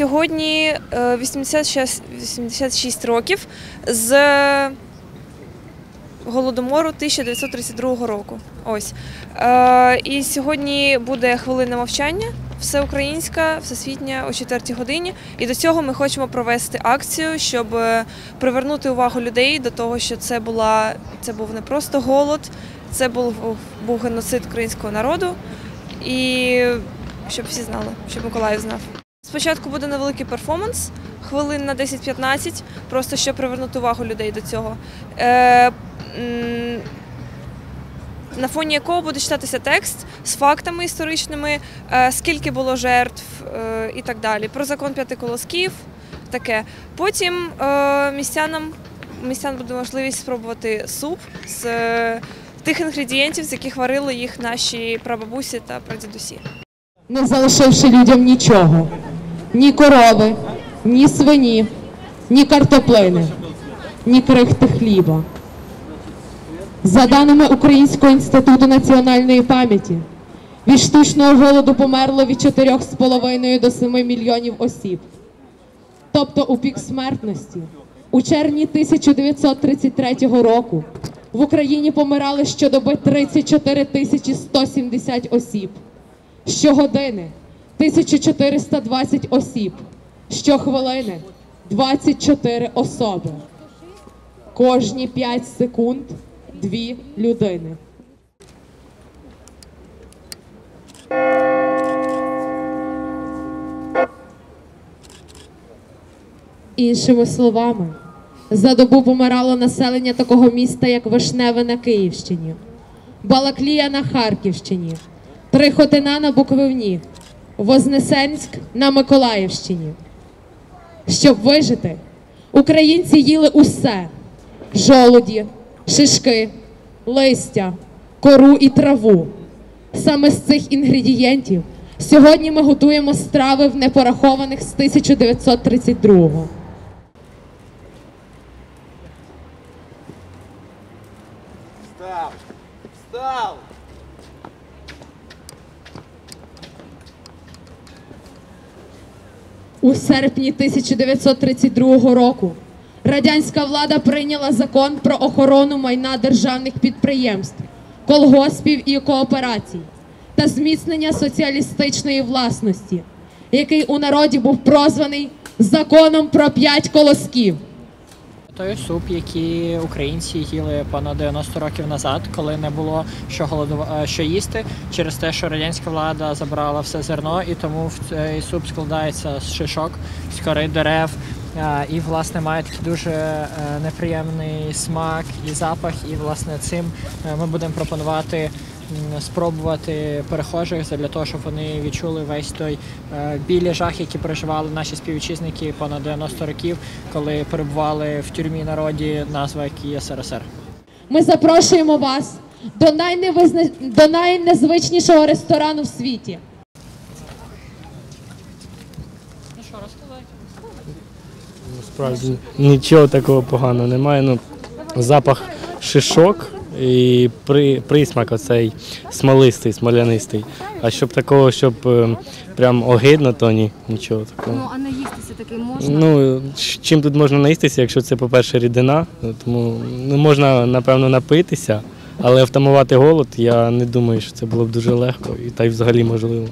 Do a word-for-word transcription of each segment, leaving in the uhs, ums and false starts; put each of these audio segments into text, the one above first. сьогодні вісімдесят шість років з Голодомору тисяча дев'ятсот тридцять другого року. Ось. І сьогодні буде хвилина мовчання, всеукраїнська, всесвітня, о четвертій годині. І до цього ми хочемо провести акцію, щоб привернути увагу людей до того, що це, була, це був не просто голод, це був, був геноцид українського народу. І щоб всі знали, щоб Миколаїв знав. Спочатку буде невеликий перформанс, хвилин на десять-п'ятнадцять, просто щоб привернути увагу людей до цього. На фоні якого буде читатися текст з фактами історичними, скільки було жертв і так далі, про закон п'яти колосків, таке. Потім містянам, містян буде можливість спробувати суп з тих інгредієнтів, з яких варили їх наші прабабусі та прадідусі. Не залишивши людям нічого, ні корови, ні свині, ні картоплини, ні крихти хліба. За даними Українського інституту національної пам'яті, від штучного голоду померло від чотирьох з половиною до семи мільйонів осіб. Тобто у пік смертності у червні тисяча дев'ятсот тридцять третього року в Україні помирали щодоби тридцять чотири тисячі сто сімдесят осіб, щогодини тисяча чотириста двадцять осіб, щохвилини двадцять чотири особи. Кожні п'ять секунд дві людини. Іншими словами, за добу помирало населення такого міста, як Вишневе на Київщині, Балаклія на Харківщині, Прихотина на Буковині, Вознесенськ на Миколаївщині. Щоб вижити, українці їли усе – жолуді, шишки, листя, кору і траву. Саме з цих інгредієнтів сьогодні ми готуємо страви в непорахованих з тисяча дев'ятсот тридцять другого. Встав! Встав! У серпні тисяча дев'ятсот тридцять другого року радянська влада прийняла закон про охорону майна державних підприємств, колгоспів і кооперацій та зміцнення соціалістичної власності, який у народі був прозваний законом про п'ять колосків. Той суп, який українці їли понад дев'яносто років назад, коли не було що голодов... що їсти, через те, що радянська влада забрала все зерно, і тому цей суп складається з шишок, з кори дерев, і, власне, має такий дуже неприємний смак і запах, і, власне, цим ми будемо пропонувати спробувати перехожих для того, щоб вони відчули весь той біль і жах, який переживали наші співвітчизники понад дев'яносто років, коли перебували в тюрмі народі, назва який ес ер ес ер. Ми запрошуємо вас до, найневизна... до найнезвичнішого ресторану в світі. Ну що, розказати? Насправді нічого такого поганого немає. Ну, запах шишок. І при, присмак оцей смолистий, смолянистий. А щоб такого, щоб прям огидно, то ні, нічого такого. Ну, а наїстися таки можна? Ну, чим тут можна наїстися, якщо це, по-перше, рідина, тому ну, можна, напевно, напитися, але втамувати голод, я не думаю, що це було б дуже легко, і та й взагалі можливо.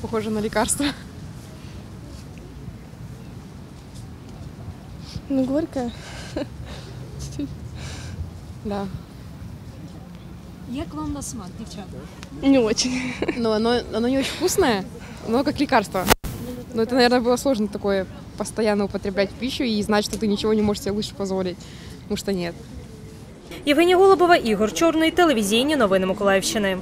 Похоже на лікарство. Ну, горько. Да. Як вам на смак, девчата? Не очень. Но оно, оно не очень вкусное, но как лекарство. Но это, наверное, было сложно такое постоянно употреблять пищу и знать, что ты ничего не можешь себе лучше позволить, потому что нет. Євгенія Голубова, Ігор Чорний, телевізійні новини Миколаївщини.